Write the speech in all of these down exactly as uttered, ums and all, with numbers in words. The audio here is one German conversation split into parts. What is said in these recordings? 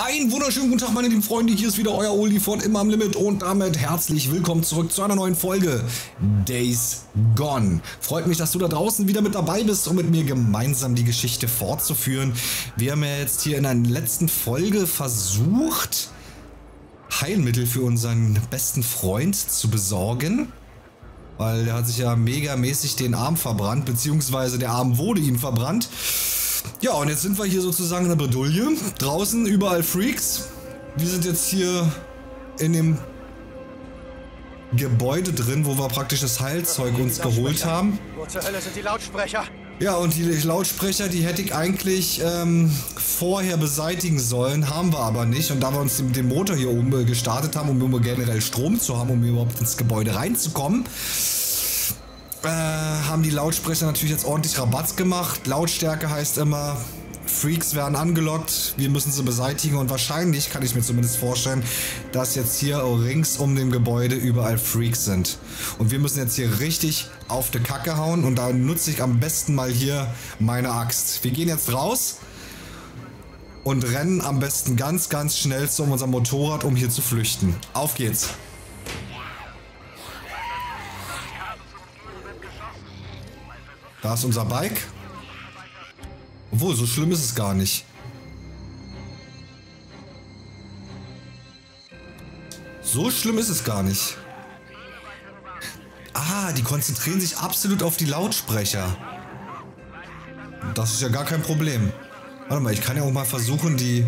Ein wunderschönen guten Tag, meine lieben Freunde. Hier ist wieder euer Oldi von Immer am Limit und damit herzlich willkommen zurück zu einer neuen Folge Days Gone. Freut mich, dass du da draußen wieder mit dabei bist, um mit mir gemeinsam die Geschichte fortzuführen. Wir haben ja jetzt hier in der letzten Folge versucht, Heilmittel für unseren besten Freund zu besorgen, weil der hat sich ja megamäßig den Arm verbrannt, beziehungsweise der Arm wurde ihm verbrannt. Ja, und jetzt sind wir hier sozusagen in der Bredouille. Draußen überall Freaks. Wir sind jetzt hier in dem Gebäude drin, wo wir praktisch das Heilzeug uns geholt haben. Wo zur Hölle sind die Lautsprecher? Ja, und die Lautsprecher, die hätte ich eigentlich ähm, vorher beseitigen sollen, haben wir aber nicht. Und da wir uns mit dem Motor hier oben gestartet haben, um generell Strom zu haben, um überhaupt ins Gebäude reinzukommen, Äh, haben die Lautsprecher natürlich jetzt ordentlich Rabatz gemacht. Lautstärke heißt immer, Freaks werden angelockt, wir müssen sie beseitigen und wahrscheinlich, kann ich mir zumindest vorstellen, dass jetzt hier rings um dem Gebäude überall Freaks sind. Und wir müssen jetzt hier richtig auf die Kacke hauen und da nutze ich am besten mal hier meine Axt. Wir gehen jetzt raus und rennen am besten ganz, ganz schnell zu unserem Motorrad, um hier zu flüchten. Auf geht's! Da ist unser Bike. Obwohl, so schlimm ist es gar nicht. So schlimm ist es gar nicht. Ah, die konzentrieren sich absolut auf die Lautsprecher. Das ist ja gar kein Problem. Warte mal, ich kann ja auch mal versuchen, die,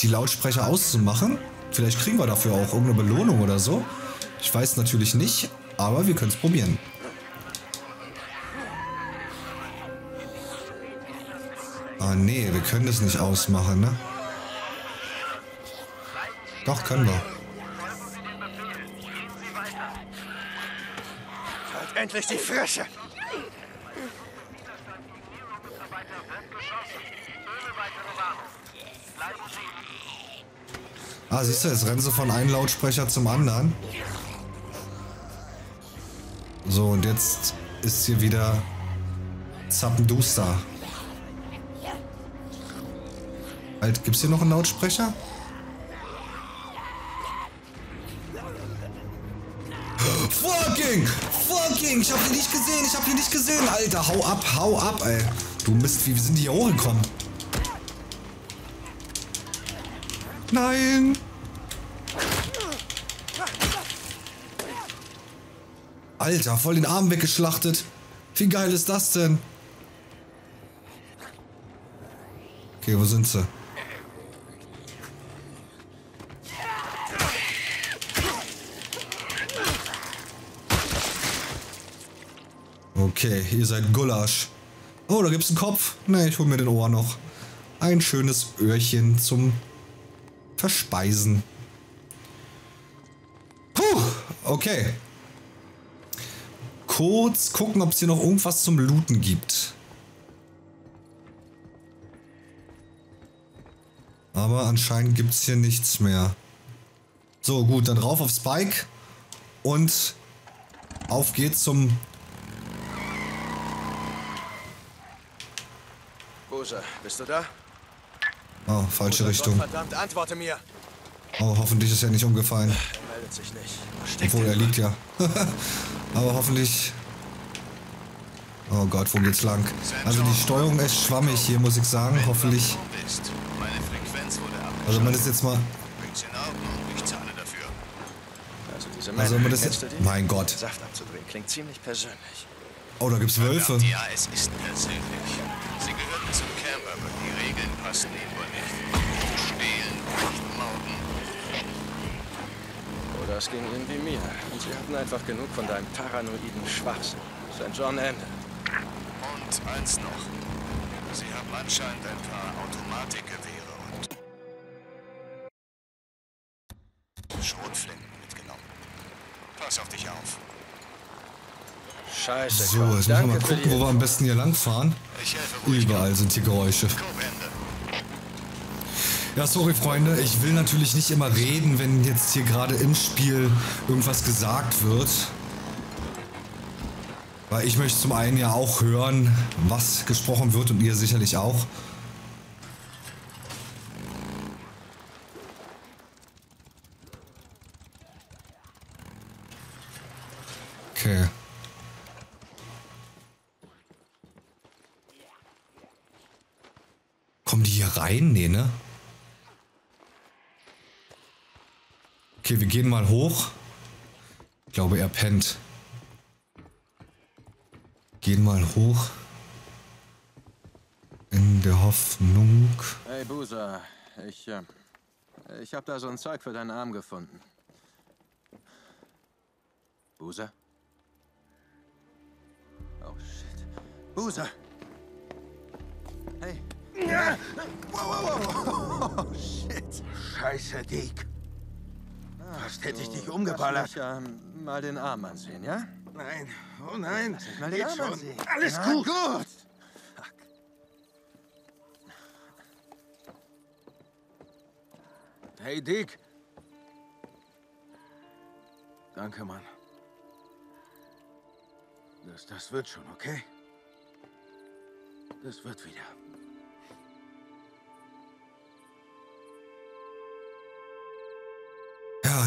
die Lautsprecher auszumachen. Vielleicht kriegen wir dafür auch irgendeine Belohnung oder so. Ich weiß natürlich nicht. Aber wir können es probieren. Ah nee, wir können das nicht ausmachen, ne? Doch, können wir. Halt endlich die Fresse! Ah, siehst du, jetzt rennen sie von einem Lautsprecher zum anderen. So, und jetzt ist hier wieder zappenduster. Halt, gibt's hier noch einen Lautsprecher? Fucking! Fucking! Ich hab die nicht gesehen! Ich hab die nicht gesehen! Alter, hau ab! Hau ab, ey! Du Mist, wie sind die hier hochgekommen? Nein! Alter, voll den Arm weggeschlachtet. Wie geil ist das denn? Okay, wo sind sie? Okay, ihr seid Gulasch. Oh, da gibt's einen Kopf. Ne, ich hol mir den Ohr noch. Ein schönes Öhrchen zum Verspeisen. Puh, okay. Kurz gucken, ob es hier noch irgendwas zum Looten gibt. Aber anscheinend gibt es hier nichts mehr. So, gut, dann rauf aufs Bike. Und auf geht's zum... Boozer, bist du da? Oh, falsche Boozer, Richtung. Gott, verdammt, antworte mir. Oh, hoffentlich ist er nicht umgefallen. Er meldet sich nicht. Obwohl, er liegt ja. Aber hoffentlich... Oh Gott, wo geht's lang? Also die Steuerung ist schwammig hier, muss ich sagen. Hoffentlich... Also man ist jetzt mal... Also man ist jetzt... Mein Gott. Oh, da gibt's Wölfe. Das ging ihnen wie mir. Und sie hatten einfach genug von deinem paranoiden Schwachsinn. Sankt John Ende. Und eins noch. Sie haben anscheinend ein paar Automatikgewehre und Schrotflinten mitgenommen. Pass auf dich auf. Scheiße. So, jetzt müssen wir mal gucken, wo wir am besten hier langfahren. Überall sind hier Geräusche. Ja, sorry Freunde, ich will natürlich nicht immer reden, wenn jetzt hier gerade im Spiel irgendwas gesagt wird. Weil ich möchte zum einen ja auch hören, was gesprochen wird und ihr sicherlich auch. Okay. Kommen die hier rein? Nee, ne? Okay, wir gehen mal hoch. Ich glaube, er pennt. Gehen mal hoch. In der Hoffnung. Hey, Boozer. Ich, äh, ich hab da so ein Zeug für deinen Arm gefunden. Boozer? Oh, shit. Boozer! Hey! Ja. Wow, wow, wow. Oh, shit! Scheiße, Deek. Fast hätte ich dich umgeballert. Ich äh, mal den Arm ansehen, ja? Nein, oh nein. Lass mich mal den Arm ansehen. Alles ja, gut. gut. Fuck. Hey, Deek. Danke, Mann. Das, das wird schon, okay? Das wird wieder.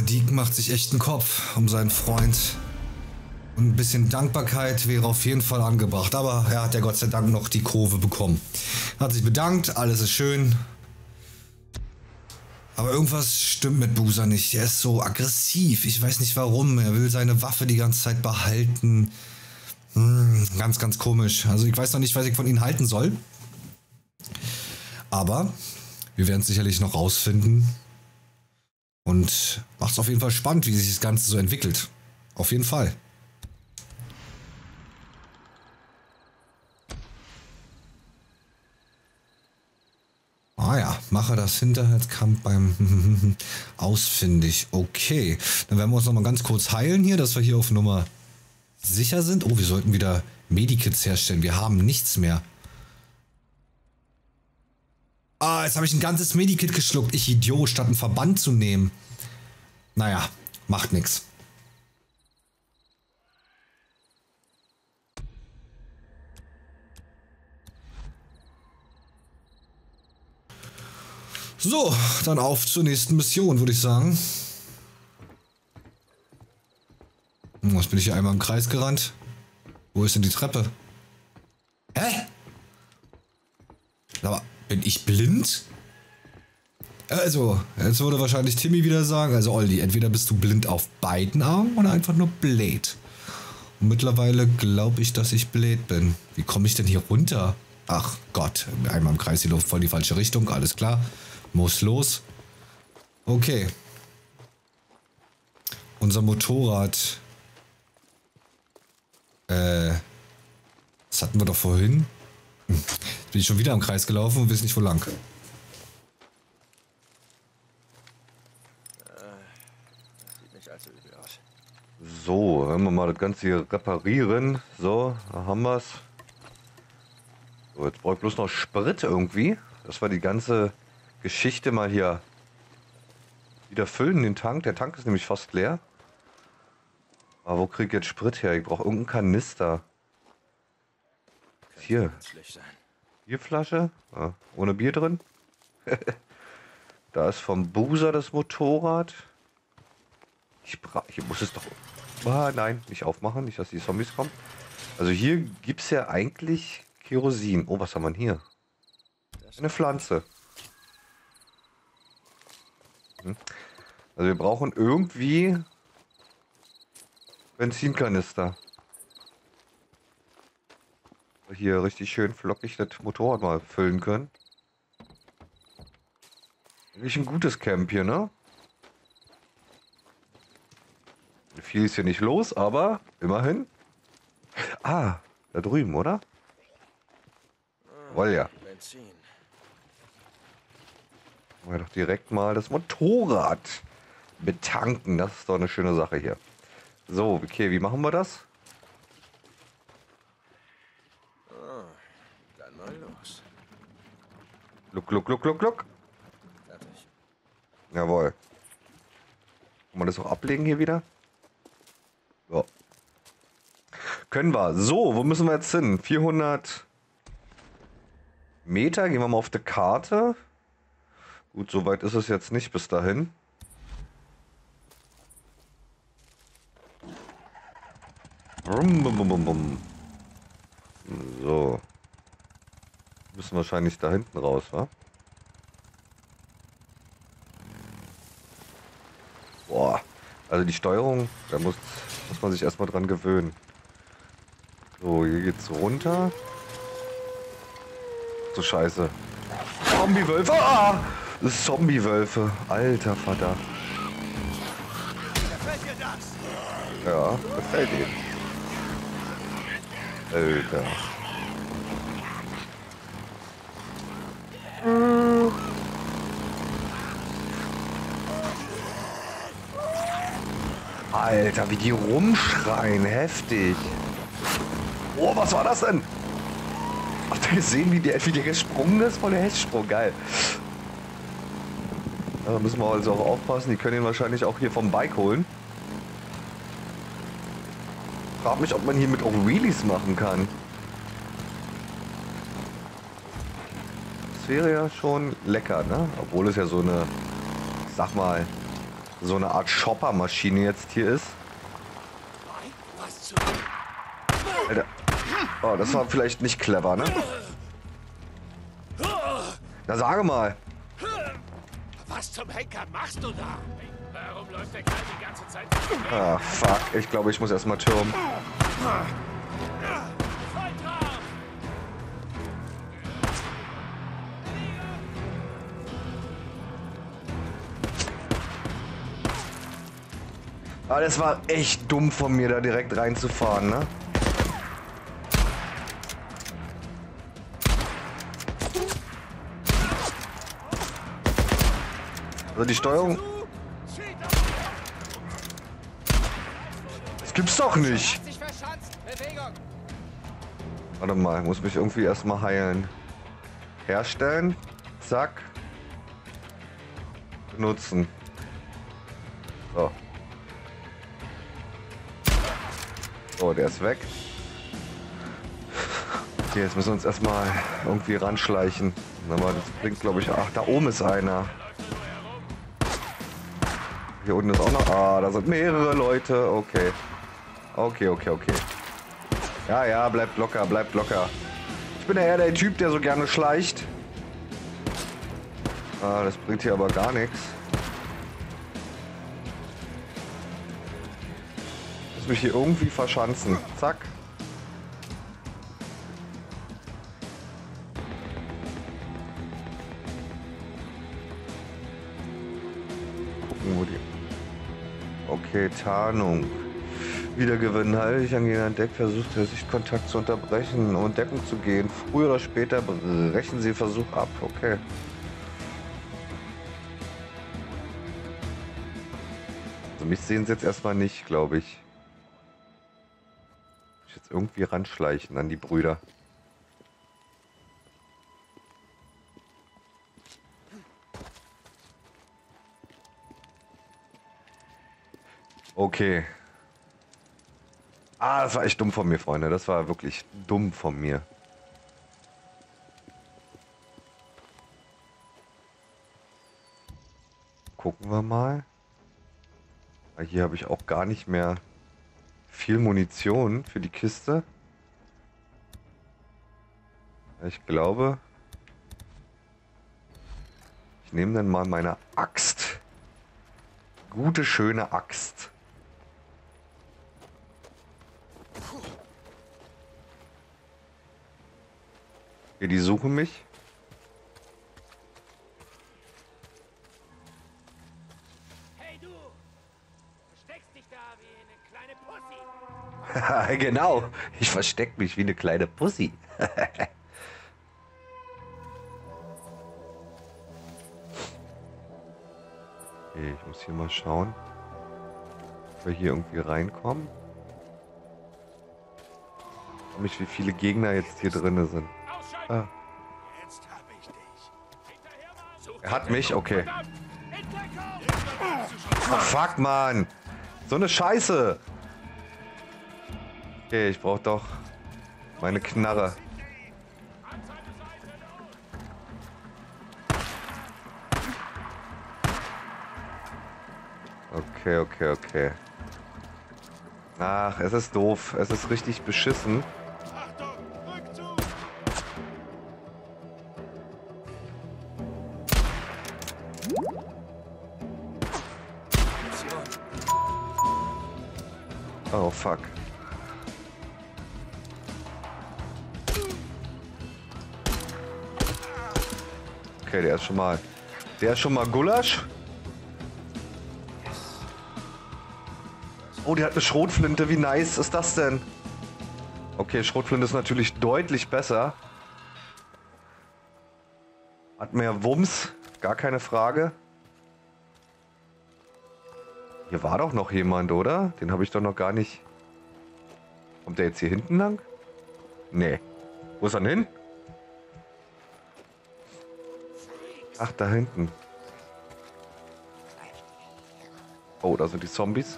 Deek macht sich echt einen Kopf um seinen Freund. Und ein bisschen Dankbarkeit wäre auf jeden Fall angebracht. Aber er hat ja Gott sei Dank noch die Kurve bekommen. Hat sich bedankt, alles ist schön. Aber irgendwas stimmt mit Boozer nicht. Er ist so aggressiv. Ich weiß nicht warum. Er will seine Waffe die ganze Zeit behalten. Hm, ganz, ganz komisch. Also ich weiß noch nicht, was ich von ihm halten soll. Aber wir werden es sicherlich noch rausfinden. Und macht es auf jeden Fall spannend, wie sich das Ganze so entwickelt. Auf jeden Fall. Ah ja, mache das Hinterhaltskampf beim ausfindig. Okay, dann werden wir uns nochmal ganz kurz heilen hier, dass wir hier auf Nummer sicher sind. Oh, wir sollten wieder Medikits herstellen. Wir haben nichts mehr. Ah, jetzt habe ich ein ganzes Medikit geschluckt. Ich Idiot, statt einen Verband zu nehmen. Naja, macht nichts. So, dann auf zur nächsten Mission, würde ich sagen. Jetzt bin ich hier einmal im Kreis gerannt. Wo ist denn die Treppe? Hä? Aber... bin ich blind? Also, jetzt würde wahrscheinlich Timmy wieder sagen, also Oldi, entweder bist du blind auf beiden Armen oder einfach nur blöd. Und mittlerweile glaube ich, dass ich blöd bin. Wie komme ich denn hier runter? Ach Gott, einmal im Kreis die Luft voll in die falsche Richtung, alles klar. Muss los. Okay. Unser Motorrad. Äh, das hatten wir doch vorhin. Jetzt bin ich schon wieder im Kreis gelaufen und weiß nicht, wo lang. So, wenn wir mal das Ganze hier reparieren. So, da haben wir es. So, jetzt brauche ich bloß noch Sprit irgendwie. Dass wir die ganze Geschichte mal hier wieder füllen, den Tank. Der Tank ist nämlich fast leer. Aber wo kriege ich jetzt Sprit her? Ich brauche irgendeinen Kanister. Hier. Bierflasche. Ah, ohne Bier drin. Da ist vom Boozer das Motorrad. Ich, bra ich muss es doch... Ah, nein, nicht aufmachen. Nicht, dass die Zombies kommen. Also hier gibt es ja eigentlich Kerosin. Oh, was haben wir hier? Eine Pflanze. Hm. Also wir brauchen irgendwie Benzinkanister. Hier richtig schön flockig das Motorrad mal füllen können. Eigentlich ein gutes Camp hier, ne? Viel ist hier nicht los, aber immerhin. Ah, da drüben, oder? Woll ja. Wollen wir doch direkt mal das Motorrad betanken. Das ist doch eine schöne Sache hier. So, okay, wie machen wir das? Look, look, look, look, look. Fertig. Jawohl. Kann man das auch ablegen hier wieder? So. Können wir. So, wo müssen wir jetzt hin? vierhundert Meter. Gehen wir mal auf die Karte. Gut, so weit ist es jetzt nicht bis dahin. So. Müssen wahrscheinlich da hinten raus, wa? Boah. Also die Steuerung, da muss, muss man sich erstmal dran gewöhnen. So, hier geht's runter. So scheiße. Zombie-Wölfe! Ah! Zombie-Wölfe. Alter Vater. Gefällt dir das? Ja, gefällt ihm. Alter. Alter, wie die rumschreien. Heftig. Oh, was war das denn? Habt ihr gesehen, wie der, wie der gesprungen ist? Voll der Hechtsprung. Geil. Da müssen wir also auch aufpassen. Die können ihn wahrscheinlich auch hier vom Bike holen. Ich frage mich, ob man hiermit auch Wheelies machen kann. Das wäre ja schon lecker, ne? Obwohl es ja so eine, sag mal, so eine Art Shoppermaschine jetzt hier ist. Alter. Oh, das war vielleicht nicht clever, ne? Na, sage mal. Was zum Henker machst du da? Warum läuft der Kerl die ganze Zeit? Ah, fuck. Ich glaube, ich muss erstmal türmen. Ah, das war echt dumm von mir, da direkt reinzufahren, ne? Also die Steuerung... Das gibt's doch nicht! Warte mal, ich muss mich irgendwie erstmal heilen. Herstellen. Zack. Benutzen. So. So, der ist weg. Okay, jetzt müssen wir uns erstmal irgendwie ranschleichen. Aber das bringt, glaube ich... Ach, da oben ist einer. Hier unten ist auch noch... Ah, da sind mehrere Leute. Okay. Okay, okay, okay. Ja, ja, bleibt locker, bleibt locker. Ich bin ja eher der Typ, der so gerne schleicht. Ah, das bringt hier aber gar nichts. Ich muss mich hier irgendwie verschanzen. Zack. Okay, Tarnung. Wiedergewinnen. Heilig angehender Deck versucht, der Sichtkontakt zu unterbrechen und Deckung zu gehen. Früher oder später brechen sie Versuch ab. Okay. Also mich sehen sie jetzt erstmal nicht, glaube ich. Ich muss jetzt irgendwie ranschleichen an die Brüder. Okay. Ah, das war echt dumm von mir, Freunde. Das war wirklich dumm von mir. Gucken wir mal. Hier habe ich auch gar nicht mehr viel Munition für die Kiste. Ich glaube, ich nehme dann mal meine Axt. Gute, schöne Axt. Ja, die suchen mich. Hey du, versteckst dich da wie eine kleine Pussy. Genau, ich versteck mich wie eine kleine Pussy. Okay, ich muss hier mal schauen, ob wir hier irgendwie reinkommen. Ich frage mich, wie viele Gegner jetzt hier drin sind. Ah. Er hat mich, okay. Oh, fuck, Mann. So eine Scheiße. Okay, ich brauche doch meine Knarre. Okay, okay, okay. Ach, es ist doof. Es ist richtig beschissen. Oh, fuck. Okay, der ist schon mal... Der ist schon mal Gulasch. Oh, die hat eine Schrotflinte. Wie nice ist das denn? Okay, Schrotflinte ist natürlich deutlich besser. Hat mehr Wumms. Gar keine Frage. Hier war doch noch jemand, oder? Den habe ich doch noch gar nicht... Kommt der jetzt hier hinten lang? Nee. Wo ist er denn hin? Ach, da hinten. Oh, da sind die Zombies.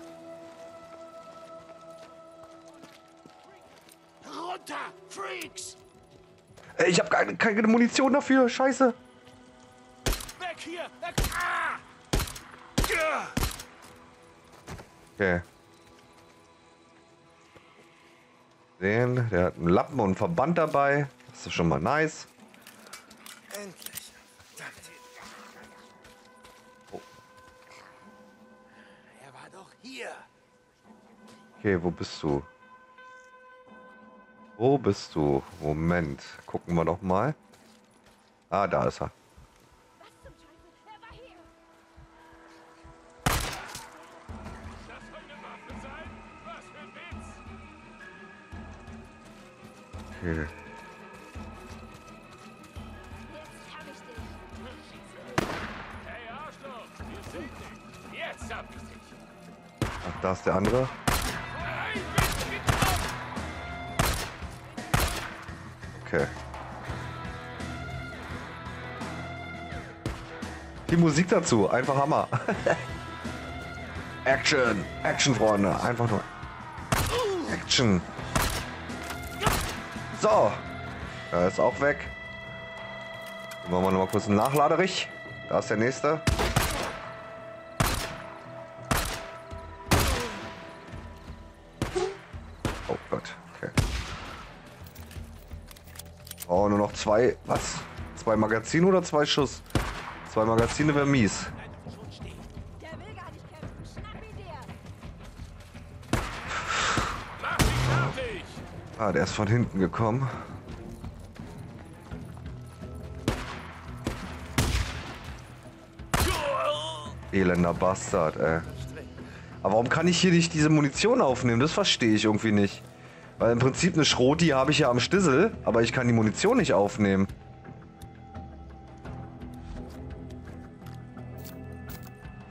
Runter, Freaks! Ich habe keine, keine Munition dafür, scheiße. Weg hier! Weg. Ah! Okay. Sehen, der hat einen Lappen und einen Verband dabei. Das ist schon mal nice. Okay, wo bist du? Wo bist du? Moment, gucken wir doch mal. Ah, da ist er. Okay. Ach, da ist der andere. Okay. Die Musik dazu, einfach Hammer. Action, Action, Freunde, einfach nur Action. So, er ist auch weg. Dann machen wir noch mal kurz einen Nachladerich. Da ist der nächste. Oh Gott, okay. Oh, nur noch zwei, was? Zwei Magazine oder zwei Schuss? Zwei Magazine wäre mies. Ah, der ist von hinten gekommen. Elender Bastard, ey. Aber warum kann ich hier nicht diese Munition aufnehmen? Das verstehe ich irgendwie nicht. Weil im Prinzip eine Schroti habe ich ja am Stissel, aber ich kann die Munition nicht aufnehmen.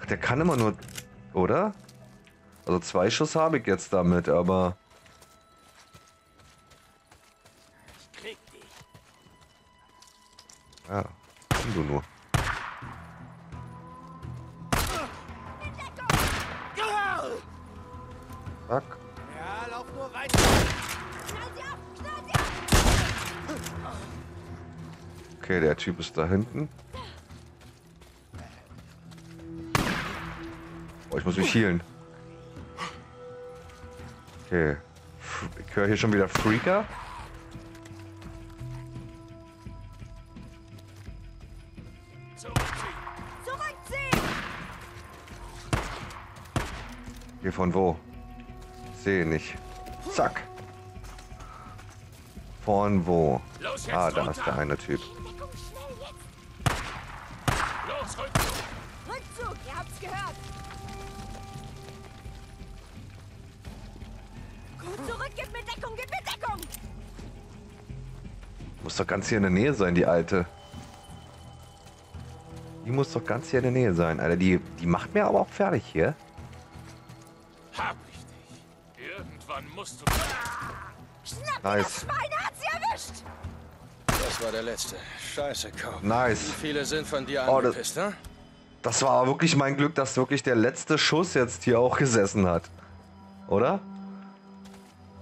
Ach, der kann immer nur, oder? Also zwei Schuss habe ich jetzt damit, aber... Ich krieg dich. Ah, komm du nur. Fuck. Okay, der Typ ist da hinten. Oh, ich muss mich healen. Okay. Ich höre hier schon wieder Freaker. Hier von wo? Ich sehe nicht. Zack. Von wo? Ah, da ist der eine Typ. Muss doch ganz hier in der Nähe sein, die Alte. Die muss doch ganz hier in der Nähe sein, Alter. Die, die macht mir aber auch fertig hier. Hab ich dich. Irgendwann musst du... Nice. Das war der letzte. Scheiße, Kopf. Nice. Viele sind von dir angepisst, ne? Das war wirklich mein Glück, dass wirklich der letzte Schuss jetzt hier auch gesessen hat. Oder?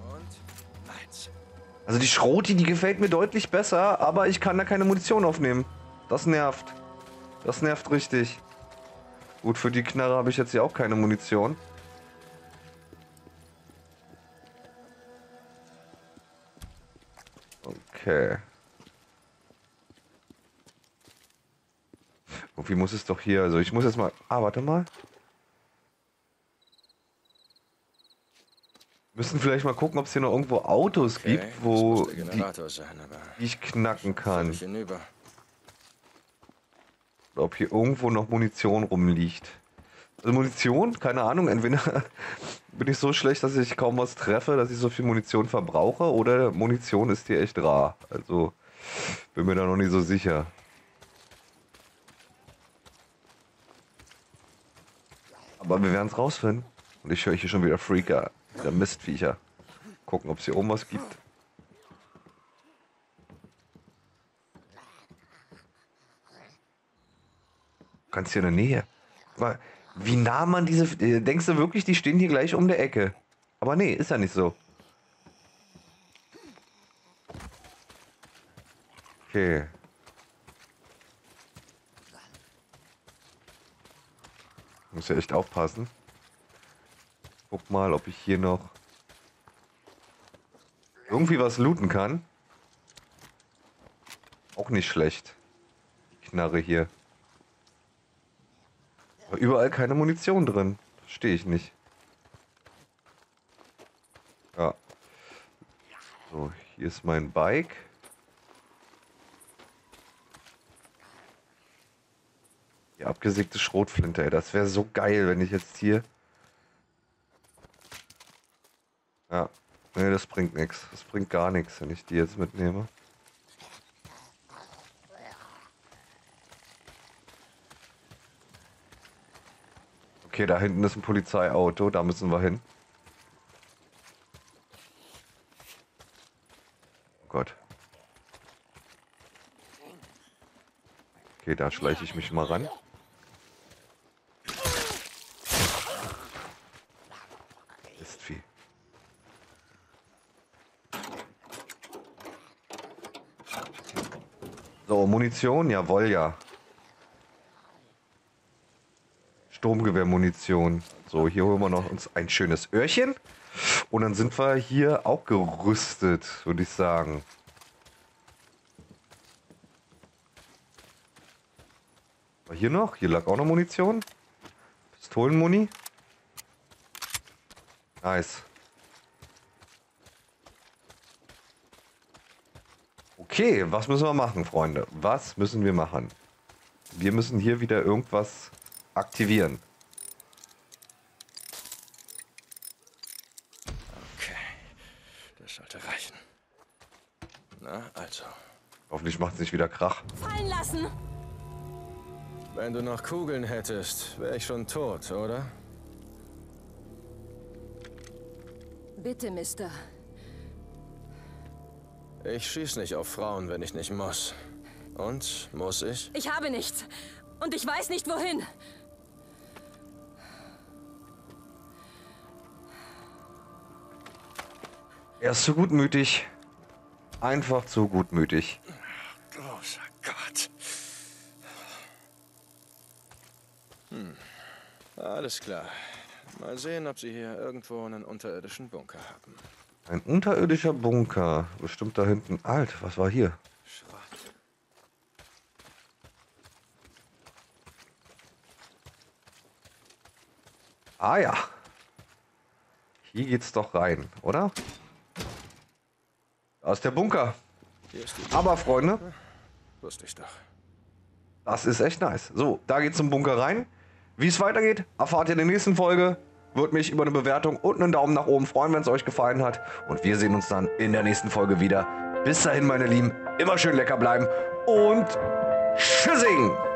Und eins. Also die Schroti, die gefällt mir deutlich besser, aber ich kann da keine Munition aufnehmen. Das nervt. Das nervt richtig. Gut, für die Knarre habe ich jetzt hier auch keine Munition. Okay. Irgendwie muss es doch hier, also ich muss jetzt mal... Ah, warte mal. Wir müssen vielleicht mal gucken, ob es hier noch irgendwo Autos okay, gibt, wo die, sein, die ich knacken kann. Ich hinüber. Oder ob hier irgendwo noch Munition rumliegt. Also Munition? Keine Ahnung. Entweder bin ich so schlecht, dass ich kaum was treffe, dass ich so viel Munition verbrauche, oder Munition ist hier echt rar. Also bin mir da noch nicht so sicher. Aber wir werden es rausfinden. Und ich höre hier schon wieder Freaker. Der Mistviecher. Gucken, ob es hier oben was gibt. Ganz hier in der Nähe. Mal, wie nah man diese... Denkst du wirklich, die stehen hier gleich um der Ecke? Aber nee, ist ja nicht so. Okay. Muss ja echt aufpassen. Guck mal, ob ich hier noch irgendwie was looten kann. Auch nicht schlecht. Die Knarre hier. Aber überall keine Munition drin. Verstehe ich nicht. Ja. So, hier ist mein Bike. Die abgesägte Schrotflinte, ey. Das wäre so geil, wenn ich jetzt hier... Ja, ne, das bringt nichts. Das bringt gar nichts, wenn ich die jetzt mitnehme. Okay, da hinten ist ein Polizeiauto, da müssen wir hin. Oh Gott. Okay, da schleiche ich mich mal ran. So, Munition, jawohl, ja. Sturmgewehrmunition. So, hier holen wir noch uns ein schönes Öhrchen. Und dann sind wir hier auch gerüstet, würde ich sagen. War hier noch? Hier lag auch noch Munition. Pistolenmuni. Nice. Okay, was müssen wir machen, Freunde? Was müssen wir machen? Wir müssen hier wieder irgendwas aktivieren. Okay, das sollte reichen. Na, also. Hoffentlich macht es nicht wieder Krach. Fallen lassen! Wenn du noch Kugeln hättest, wäre ich schon tot, oder? Bitte, Mister. Ich schieß nicht auf Frauen, wenn ich nicht muss. Und? Muss ich? Ich habe nichts. Und ich weiß nicht, wohin. Er ist zu gutmütig. Einfach zu gutmütig. Großer Gott. Hm. Alles klar. Mal sehen, ob Sie hier irgendwo einen unterirdischen Bunker haben. Ein unterirdischer Bunker. Bestimmt da hinten. Alt, was war hier? Schrott. Ah ja. Hier geht's doch rein, oder? Da ist der Bunker. Ist Aber, Freunde. Wusste ich doch. Das ist echt nice. So, da geht's zum Bunker rein. Wie es weitergeht, erfahrt ihr in der nächsten Folge. Würde mich über eine Bewertung und einen Daumen nach oben freuen, wenn es euch gefallen hat. Und wir sehen uns dann in der nächsten Folge wieder. Bis dahin, meine Lieben, immer schön lecker bleiben und tschüssing!